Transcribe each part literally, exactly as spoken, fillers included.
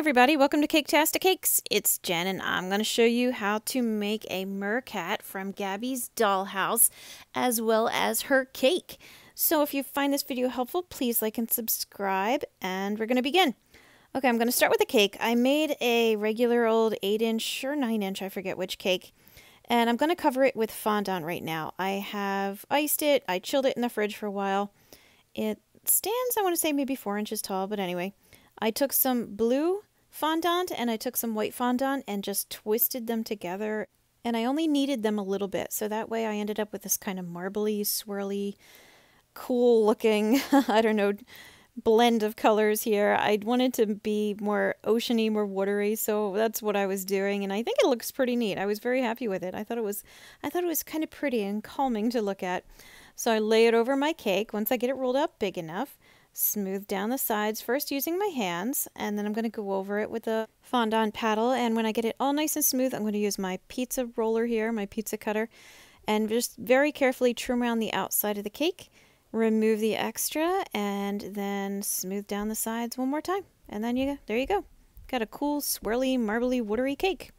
everybody, welcome to Caketastic Cakes. It's Jen and I'm going to show you how to make a MerCat from Gabby's Dollhouse as well as her cake. So if you find this video helpful, please like and subscribe, and we're going to begin. Okay, I'm going to start with the cake. I made a regular old eight inch or nine inch, I forget which cake, and I'm going to cover it with fondant right now. I have iced it, I chilled it in the fridge for a while. It stands, I want to say, maybe four inches tall, but anyway. I took some blue fondant and I took some white fondant and just twisted them together, and I only kneaded them a little bit, so that way I ended up with this kind of marbly, swirly, cool looking, I don't know, blend of colors here. I wanted to be more oceany, more watery, so that's what I was doing, and I think it looks pretty neat. I was very happy with it. I thought it was I thought it was kind of pretty and calming to look at. So I lay it over my cake once I get it rolled up big enough. Smooth down the sides first using my hands, and then I'm going to go over it with a fondant paddle, and when I get it all nice and smooth, I'm going to use my pizza roller here, my pizza cutter, and just very carefully trim around the outside of the cake, remove the extra, and then smooth down the sides one more time. And then you there you go. Got a cool, swirly, marbly, watery cake.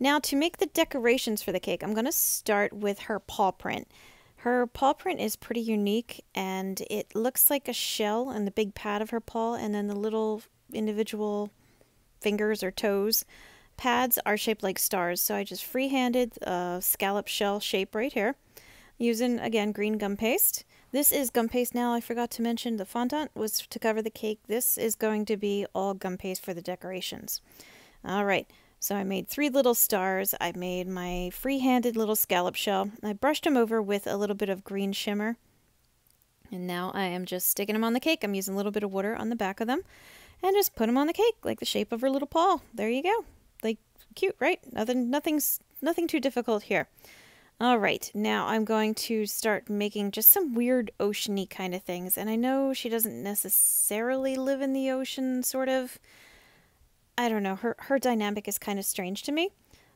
Now to make the decorations for the cake, I'm going to start with her paw print. Her paw print is pretty unique, and it looks like a shell and the big pad of her paw, and then the little individual fingers or toes pads are shaped like stars. So I just freehanded a scallop shell shape right here using, again, green gum paste. This is gum paste now. I forgot to mention the fondant was to cover the cake. This is going to be all gum paste for the decorations. All right. So I made three little stars, I made my free-handed little scallop shell, I brushed them over with a little bit of green shimmer, and now I am just sticking them on the cake. I'm using a little bit of water on the back of them, and just put them on the cake, like the shape of her little paw. There you go. Like, cute, right? Nothing, nothing's, nothing too difficult here. All right, now I'm going to start making just some weird ocean-y kind of things, and I know she doesn't necessarily live in the ocean, sort of. I don't know, her, her dynamic is kind of strange to me,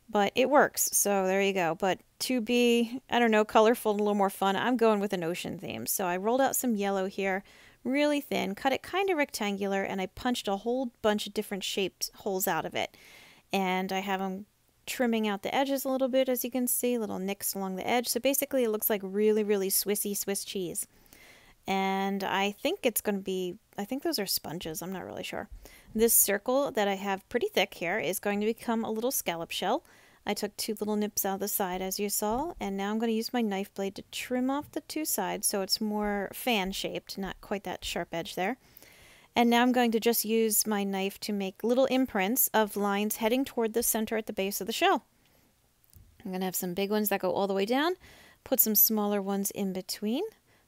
but it works, so there you go. But to be, I don't know, colorful and a little more fun, I'm going with an ocean theme. So I rolled out some yellow here, really thin, cut it kind of rectangular, and I punched a whole bunch of different shaped holes out of it. And I have them trimming out the edges a little bit, as you can see, little nicks along the edge. So basically it looks like really, really Swissy Swiss cheese. And I think it's going to be, I think those are sponges, I'm not really sure. This circle that I have pretty thick here is going to become a little scallop shell. I took two little nips out of the side, as you saw, and now I'm going to use my knife blade to trim off the two sides so it's more fan-shaped, not quite that sharp edge there. And now I'm going to just use my knife to make little imprints of lines heading toward the center at the base of the shell. I'm going to have some big ones that go all the way down, put some smaller ones in between.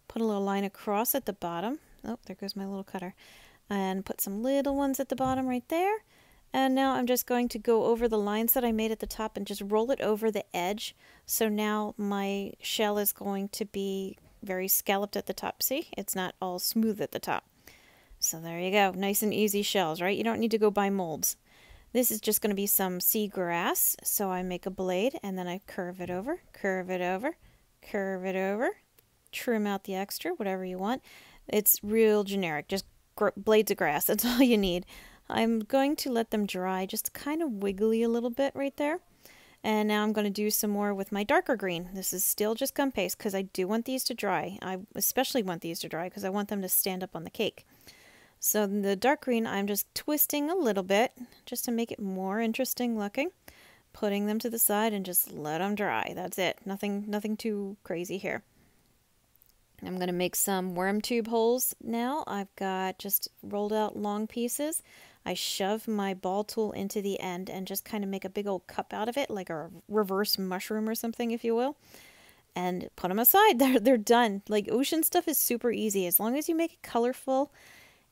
Put a little line across at the bottom. Oh, there goes my little cutter. And put some little ones at the bottom right there. And now I'm just going to go over the lines that I made at the top and just roll it over the edge. So now my shell is going to be very scalloped at the top. See? It's not all smooth at the top. So there you go. Nice and easy shells, right? You don't need to go buy molds. This is just going to be some sea grass. So I make a blade and then I curve it over, curve it over, curve it over. Trim out the extra, whatever you want. It's real generic, just gr blades of grass, that's all you need. I'm going to let them dry, just kind of wiggly a little bit right there. And now I'm going to do some more with my darker green. This is still just gum paste because I do want these to dry. I especially want these to dry because I want them to stand up on the cake. So the dark green, I'm just twisting a little bit just to make it more interesting looking. Putting them to the side and just let them dry. That's it. Nothing, nothing too crazy here. I'm going to make some worm tube holes now. I've got just rolled out long pieces. I shove my ball tool into the end and just kind of make a big old cup out of it, like a reverse mushroom or something, if you will. And put them aside. They're, they're done. Like, ocean stuff is super easy. As long as you make it colorful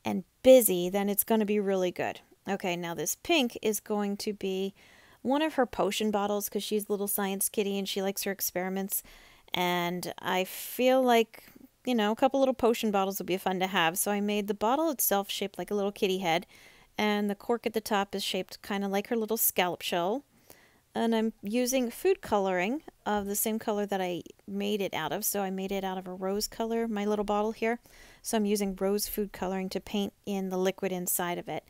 and busy, then it's going to be really good. Okay, now this pink is going to be one of her potion bottles because she's a little science kitty and she likes her experiments. And I feel like, you know, a couple little potion bottles would be fun to have. So I made the bottle itself shaped like a little kitty head. And the cork at the top is shaped kind of like her little scallop shell. And I'm using food coloring of the same color that I made it out of. So I made it out of a rose color, my little bottle here. So I'm using rose food coloring to paint in the liquid inside of it.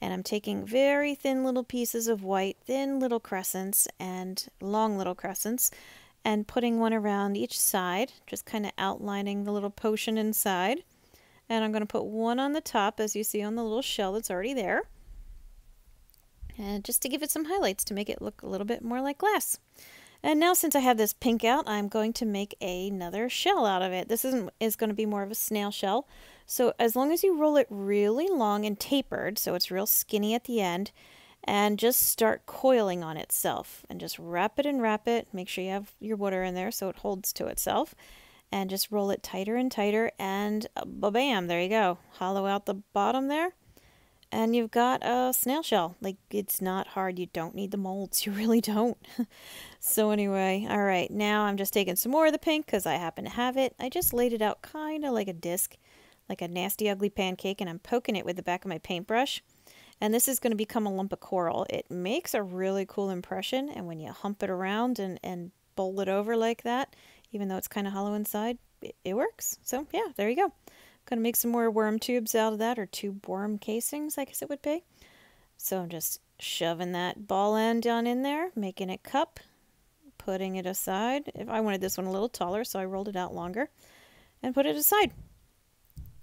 And I'm taking very thin little pieces of white, thin little crescents and long little crescents, and putting one around each side, just kind of outlining the little potion inside. And I'm going to put one on the top, as you see on the little shell that's already there, and just to give it some highlights to make it look a little bit more like glass. And now, since I have this pink out, I'm going to make another shell out of it. This isn't, is going to be more of a snail shell. So as long as you roll it really long and tapered, so it's real skinny at the end, and just start coiling on itself. And just wrap it and wrap it. Make sure you have your water in there so it holds to itself. And just roll it tighter and tighter, and ba-bam, there you go. Hollow out the bottom there. And you've got a snail shell. Like, it's not hard. You don't need the molds. You really don't. So anyway, all right, now I'm just taking some more of the pink because I happen to have it. I just laid it out kind of like a disc, like a nasty, ugly pancake, and I'm poking it with the back of my paintbrush. And this is going to become a lump of coral. It makes a really cool impression, and when you hump it around and, and bowl it over like that, even though it's kind of hollow inside, it, it works. So yeah, there you go. Going to make some more worm tubes out of that, or tube worm casings, I guess it would be. So I'm just shoving that ball end on in there, making it cup, putting it aside. If I wanted this one a little taller, so I rolled it out longer and put it aside.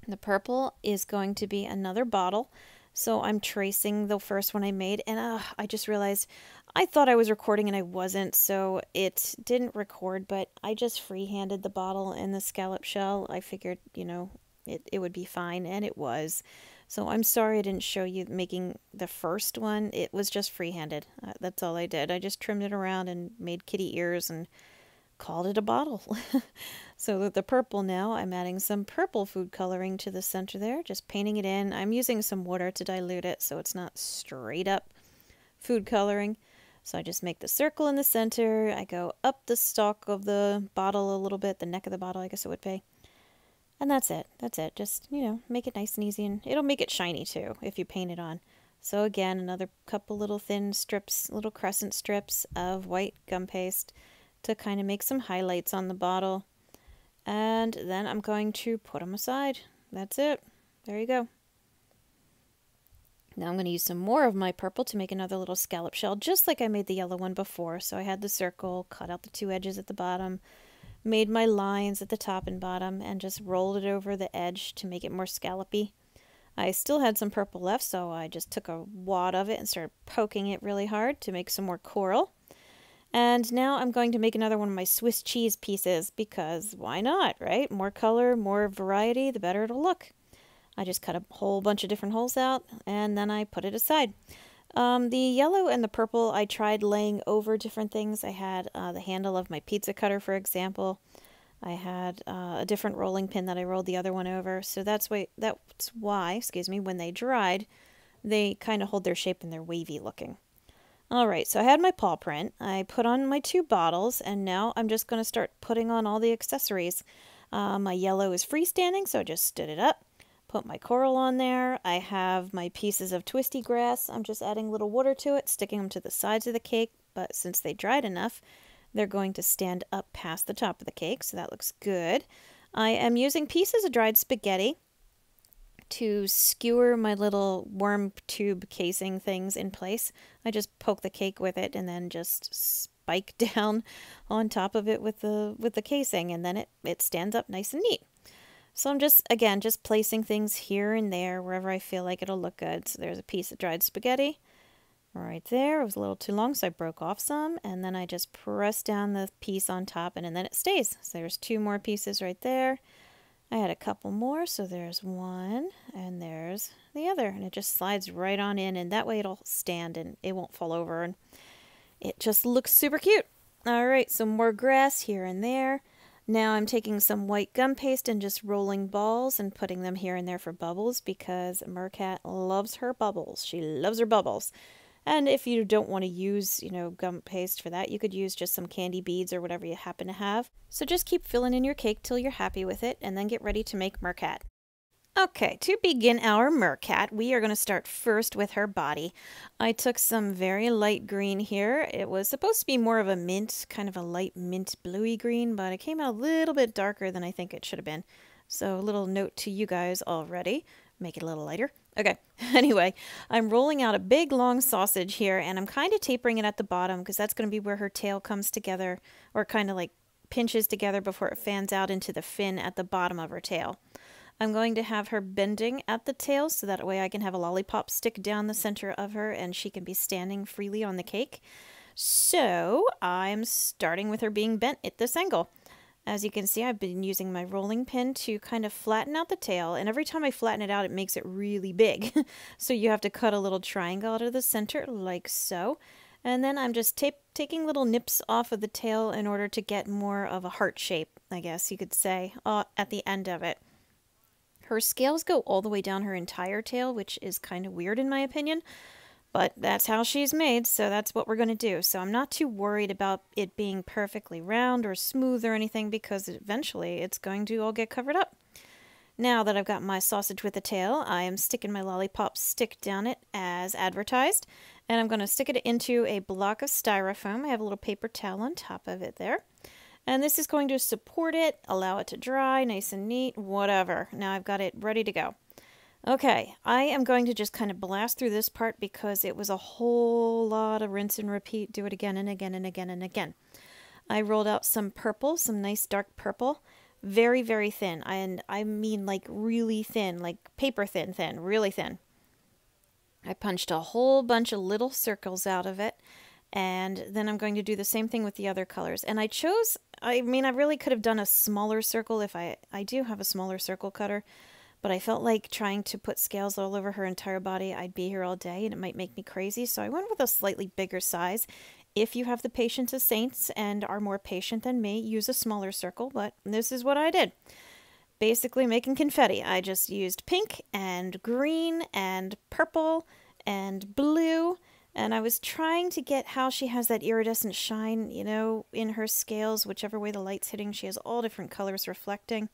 The purple is going to be another bottle. So I'm tracing the first one I made, and uh, I just realized I thought I was recording and I wasn't, so it didn't record, but I just free-handed the bottle and the scallop shell. I figured, you know, It, it would be fine, and it was. So I'm sorry I didn't show you making the first one. It was just free-handed. Uh, that's all I did. I just trimmed it around and made kitty ears and called it a bottle. So with the purple now, I'm adding some purple food coloring to the center there, just painting it in. I'm using some water to dilute it so it's not straight up food coloring. So I just make the circle in the center. I go up the stalk of the bottle a little bit, the neck of the bottle, I guess it would be. And that's it. That's it. Just, you know, make it nice and easy, and it'll make it shiny too if you paint it on. So again, another couple little thin strips, little crescent strips of white gum paste to kind of make some highlights on the bottle. And then I'm going to put them aside. That's it. There you go. Now I'm going to use some more of my purple to make another little scallop shell, just like I made the yellow one before. So I had the circle, cut out the two edges at the bottom, made my lines at the top and bottom, and just rolled it over the edge to make it more scallopy. I still had some purple left, so I just took a wad of it and started poking it really hard to make some more coral. And now I'm going to make another one of my Swiss cheese pieces, because why not, right? More color, more variety, the better it'll look. I just cut a whole bunch of different holes out, and then I put it aside. Um, the yellow and the purple I tried laying over different things. I had uh, the handle of my pizza cutter, for example. I had uh, a different rolling pin that I rolled the other one over. So that's why, that's why, excuse me, when they dried, they kind of hold their shape and they're wavy looking. All right, so I had my paw print. I put on my two bottles, and now I'm just going to start putting on all the accessories. Uh, my yellow is freestanding, so I just stood it up. Put my coral on there. I have my pieces of twisty grass. I'm just adding a little water to it, sticking them to the sides of the cake, but since they dried enough, they're going to stand up past the top of the cake, so that looks good. I am using pieces of dried spaghetti to skewer my little worm tube casing things in place. I just poke the cake with it and then just spike down on top of it with the with the casing, and then it, it stands up nice and neat. So I'm just, again, just placing things here and there, wherever I feel like it'll look good. So there's a piece of dried spaghetti right there. It was a little too long, so I broke off some. And then I just press down the piece on top, and, and then it stays. So there's two more pieces right there. I had a couple more, so there's one, and there's the other. And it just slides right on in, and that way it'll stand, and it won't fall over. And it just looks super cute. All right, so more grass here and there. Now I'm taking some white gum paste and just rolling balls and putting them here and there for bubbles, because MerCat loves her bubbles. She loves her bubbles. And if you don't want to use, you know, gum paste for that, you could use just some candy beads or whatever you happen to have. So just keep filling in your cake till you're happy with it, and then get ready to make MerCat. Okay, to begin our MerCat, we are going to start first with her body. I took some very light green here. It was supposed to be more of a mint, kind of a light mint bluey green, but it came out a little bit darker than I think it should have been. So a little note to you guys already. make it a little lighter. Okay, anyway, I'm rolling out a big long sausage here, and I'm kind of tapering it at the bottom because that's going to be where her tail comes together, or kind of like pinches together before it fans out into the fin at the bottom of her tail. I'm going to have her bending at the tail so that way I can have a lollipop stick down the center of her and she can be standing freely on the cake. So I'm starting with her being bent at this angle. As you can see, I've been using my rolling pin to kind of flatten out the tail, and every time I flatten it out, it makes it really big. So you have to cut a little triangle out of the center, like so. And then I'm just tape taking little nips off of the tail in order to get more of a heart shape, I guess you could say, uh, at the end of it. Her scales go all the way down her entire tail, which is kind of weird in my opinion, but that's how she's made, so that's what we're going to do. So I'm not too worried about it being perfectly round or smooth or anything, because eventually it's going to all get covered up. Now that I've got my sausage with a tail, I am sticking my lollipop stick down it as advertised, and I'm going to stick it into a block of styrofoam. I have a little paper towel on top of it there. And this is going to support it, allow it to dry, nice and neat, whatever. Now I've got it ready to go. Okay, I am going to just kind of blast through this part because it was a whole lot of rinse and repeat. Do it again and again and again and again. I rolled out some purple, some nice dark purple. Very, very thin. And I mean like really thin, like paper thin thin, really thin. I punched a whole bunch of little circles out of it. And then I'm going to do the same thing with the other colors. And I chose, I mean, I really could have done a smaller circle if I, I do have a smaller circle cutter, but I felt like trying to put scales all over her entire body, I'd be here all day and it might make me crazy. So I went with a slightly bigger size. If you have the patience of saints and are more patient than me, use a smaller circle, but this is what I did. Basically making confetti. I just used pink and green and purple and blue. And I was trying to get how she has that iridescent shine, you know, in her scales, whichever way the light's hitting, she has all different colors reflecting.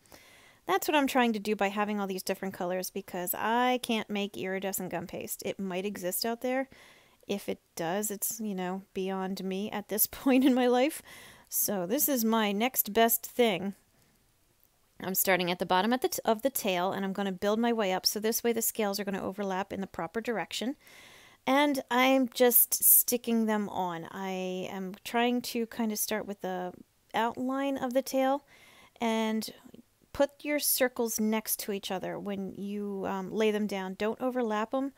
That's what I'm trying to do by having all these different colors, because I can't make iridescent gum paste. It might exist out there. If it does, it's, you know, beyond me at this point in my life. So this is my next best thing. I'm starting at the bottom at the t of the tail, and I'm going to build my way up. So this way the scales are going to overlap in the proper direction. And I'm just sticking them on. I am trying to kind of start with the outline of the tail, and put your circles next to each other when you um, lay them down. Don't overlap them,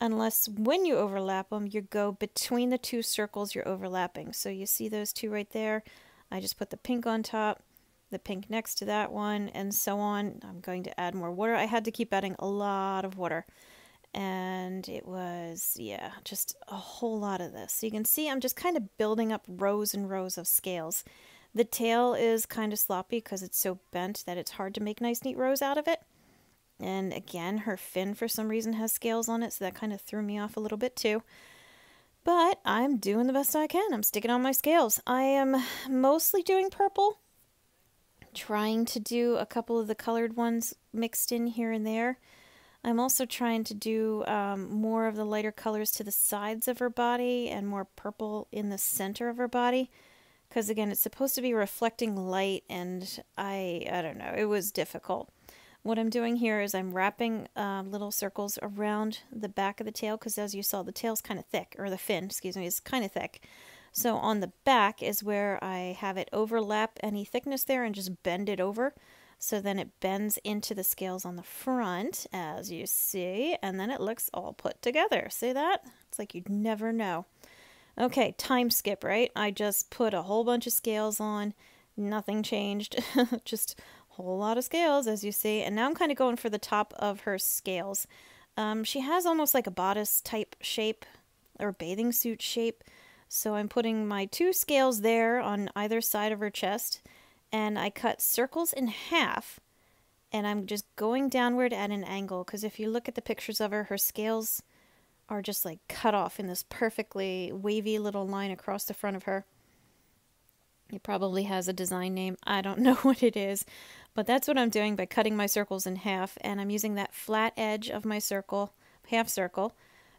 unless when you overlap them, you go between the two circles you're overlapping. So you see those two right there. I just put the pink on top, the pink next to that one, and so on. I'm going to add more water. I had to keep adding a lot of water. And it was, yeah, just a whole lot of this. So you can see I'm just kind of building up rows and rows of scales. The tail is kind of sloppy because it's so bent that it's hard to make nice, neat rows out of it. And again, her fin for some reason has scales on it, so that kind of threw me off a little bit too. But I'm doing the best I can. I'm sticking on my scales. I am mostly doing purple, trying to do a couple of the colored ones mixed in here and there. I'm also trying to do um, more of the lighter colors to the sides of her body and more purple in the center of her body. Because again, it's supposed to be reflecting light, and I, I don't know, it was difficult. What I'm doing here is I'm wrapping uh, little circles around the back of the tail, because as you saw, the tail's kind of thick, or the fin, excuse me, is kind of thick. So on the back is where I have it overlap any thickness there and just bend it over. So then it bends into the scales on the front, as you see, and then it looks all put together. See that? It's like you'd never know. Okay, time skip, right? I just put a whole bunch of scales on, nothing changed, just a whole lot of scales, as you see. And now I'm kind of going for the top of her scales. Um, she has almost like a bodice type shape, or bathing suit shape. So I'm putting my two scales there on either side of her chest. And I cut circles in half, and I'm just going downward at an angle, because if you look at the pictures of her, her scales are just like cut off in this perfectly wavy little line across the front of her. It probably has a design name. I don't know what it is, but that's what I'm doing by cutting my circles in half, and I'm using that flat edge of my circle, half circle,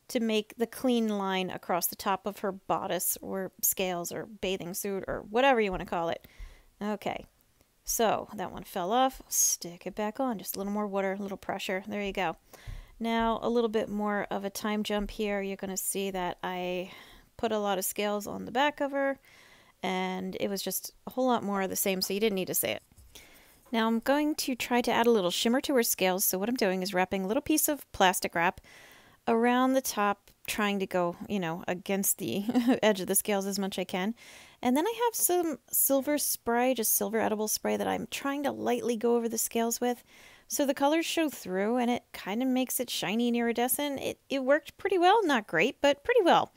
to make the clean line across the top of her bodice or scales or bathing suit or whatever you want to call it. Okay, So that one fell off, stick it back on, just a little more water, a little pressure, there you go. Now a little bit more of a time jump here. You're going to see that I put a lot of scales on the back of her, and it was just a whole lot more of the same, so you didn't need to say it. Now I'm going to try to add a little shimmer to her scales, so what I'm doing is wrapping a little piece of plastic wrap around the top, trying to go, you know, against the edge of the scales as much as I can. And then I have some silver spray, just silver edible spray, that I'm trying to lightly go over the scales with, so the colors show through and it kind of makes it shiny and iridescent. It, it worked pretty well, not great, but pretty well.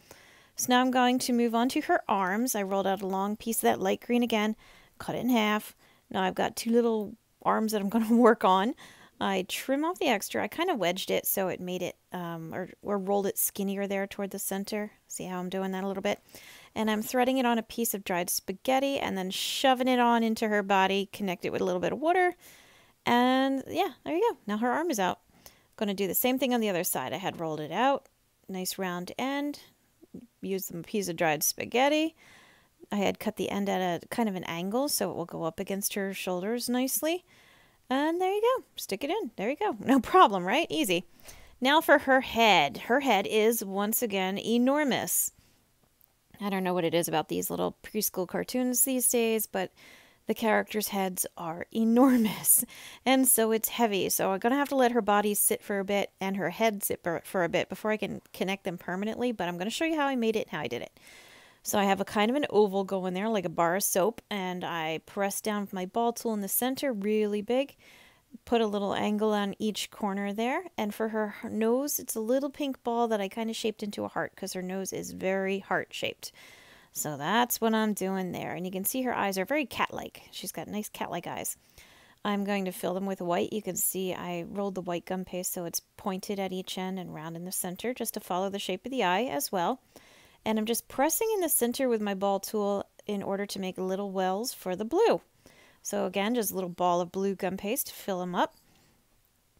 So now I'm going to move on to her arms. I rolled out a long piece of that light green again, cut it in half. Now I've got two little arms that I'm going to work on. I trim off the extra. I kind of wedged it so it made it, um, or, or rolled it skinnier there toward the center. See how I'm doing that a little bit? And I'm threading it on a piece of dried spaghetti and then shoving it on into her body, connect it with a little bit of water. And yeah, there you go. Now her arm is out. Going to do the same thing on the other side. I had rolled it out. Nice round end. Used a piece of dried spaghetti. I had cut the end at a kind of an angle so it will go up against her shoulders nicely. And there you go. Stick it in. There you go. No problem, right? Easy. Now for her head. Her head is, once again, enormous. I don't know what it is about these little preschool cartoons these days, but the characters' heads are enormous. And so it's heavy. So I'm going to have to let her body sit for a bit and her head sit for a bit before I can connect them permanently. But I'm going to show you how I made it and how I did it. So I have a kind of an oval going there, like a bar of soap, and I press down with my ball tool in the center, really big, put a little angle on each corner there, and for her nose, it's a little pink ball that I kind of shaped into a heart, because her nose is very heart-shaped. So that's what I'm doing there, and you can see her eyes are very cat-like. She's got nice cat-like eyes. I'm going to fill them with white. You can see I rolled the white gum paste so it's pointed at each end and round in the center, just to follow the shape of the eye as well. And I'm just pressing in the center with my ball tool in order to make little wells for the blue. So again, just a little ball of blue gum paste, fill them up.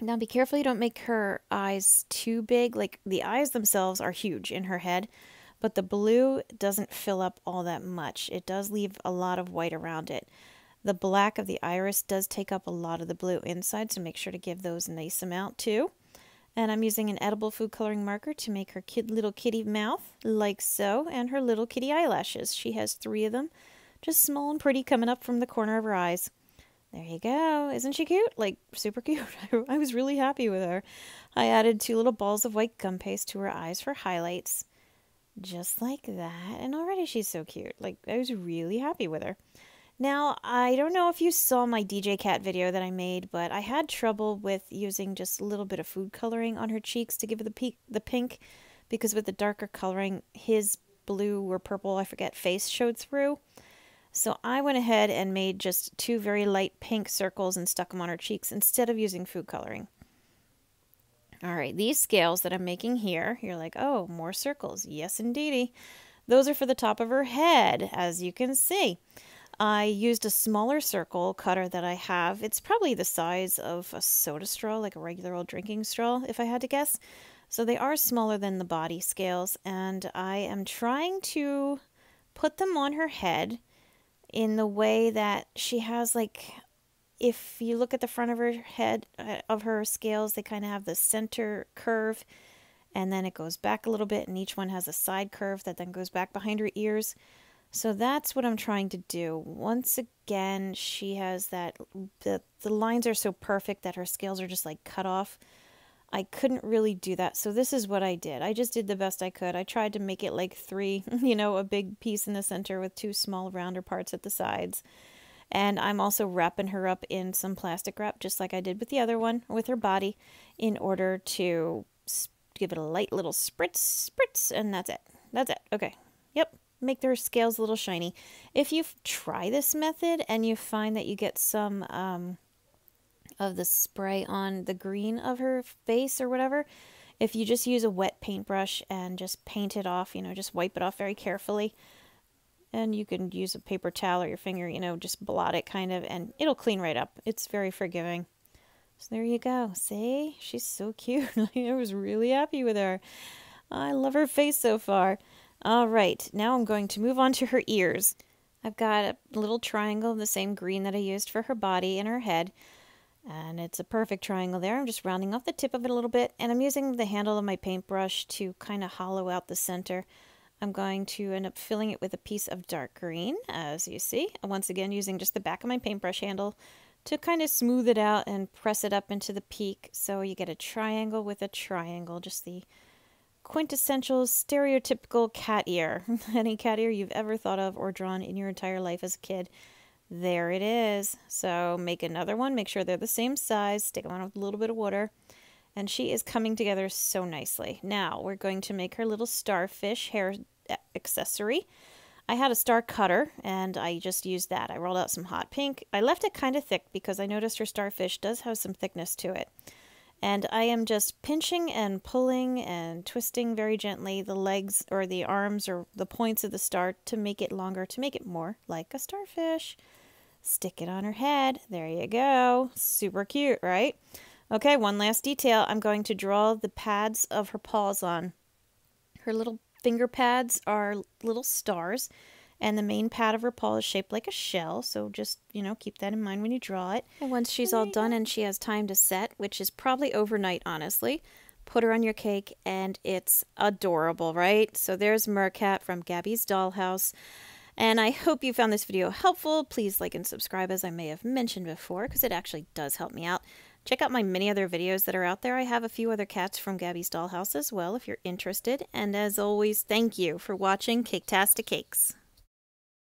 Now be careful you don't make her eyes too big. Like, the eyes themselves are huge in her head, but the blue doesn't fill up all that much. It does leave a lot of white around it. The black of the iris does take up a lot of the blue inside, so make sure to give those a nice amount too. And I'm using an edible food coloring marker to make her kid, little kitty mouth, like so, and her little kitty eyelashes. She has three of them, just small and pretty, coming up from the corner of her eyes. There you go. Isn't she cute? Like, super cute. I was really happy with her. I added two little balls of white gum paste to her eyes for highlights, just like that. And already she's so cute. Like, I was really happy with her. Now, I don't know if you saw my D J Cat video that I made, but I had trouble with using just a little bit of food coloring on her cheeks to give her the, the pink, because with the darker coloring, his blue or purple, I forget, face showed through. So I went ahead and made just two very light pink circles and stuck them on her cheeks instead of using food coloring. All right, these scales that I'm making here, you're like, oh, more circles. Yes, indeedy. Those are for the top of her head, as you can see. I used a smaller circle cutter that I have. It's probably the size of a soda straw, like a regular old drinking straw, if I had to guess. So they are smaller than the body scales, and I am trying to put them on her head in the way that she has, like, if you look at the front of her head, uh, of her scales, they kind of have the center curve, and then it goes back a little bit, and each one has a side curve that then goes back behind her ears. So that's what I'm trying to do. Once again, she has that, the, the lines are so perfect that her scales are just like cut off. I couldn't really do that. So this is what I did. I just did the best I could. I tried to make it like three, you know, a big piece in the center with two small rounder parts at the sides. And I'm also wrapping her up in some plastic wrap, just like I did with the other one, with her body, in order to give it a light little spritz, spritz, and that's it. That's it. Okay. Yep. Make their scales a little shiny. If you try this method and you find that you get some um, of the spray on the green of her face or whatever, if you just use a wet paintbrush and just paint it off, you know, just wipe it off very carefully, and you can use a paper towel or your finger, you know, just blot it kind of, and it'll clean right up. It's very forgiving. So there you go. See? She's so cute. I was really happy with her. I love her face so far. All right, now I'm going to move on to her ears. I've got a little triangle of the same green that I used for her body and her head, and it's a perfect triangle there. I'm just rounding off the tip of it a little bit, and I'm using the handle of my paintbrush to kind of hollow out the center. I'm going to end up filling it with a piece of dark green, as you see. Once again, using just the back of my paintbrush handle to kind of smooth it out and press it up into the peak, so you get a triangle with a triangle, just the quintessential, stereotypical cat ear. Any cat ear you've ever thought of or drawn in your entire life as a kid, there it is. So make another one, make sure they're the same size, stick them on with a little bit of water, and she is coming together so nicely. Now we're going to make her little starfish hair accessory. I had a star cutter and I just used that. I rolled out some hot pink. I left it kind of thick because I noticed her starfish does have some thickness to it. And I am just pinching and pulling and twisting very gently the legs or the arms or the points of the star to make it longer, to make it more like a starfish. Stick it on her head. There you go. Super cute, right? Okay, one last detail. I'm going to draw the pads of her paws on. Her little finger pads are little stars, and the main pad of her paw is shaped like a shell, so just, you know, keep that in mind when you draw it. And once she's all done and she has time to set, which is probably overnight, honestly, put her on your cake, and it's adorable, right? So there's MerCat from Gabby's Dollhouse, and I hope you found this video helpful. Please like and subscribe, as I may have mentioned before, because it actually does help me out. Check out my many other videos that are out there. I have a few other cats from Gabby's Dollhouse as well, if you're interested. And as always, thank you for watching Caketastic Cakes.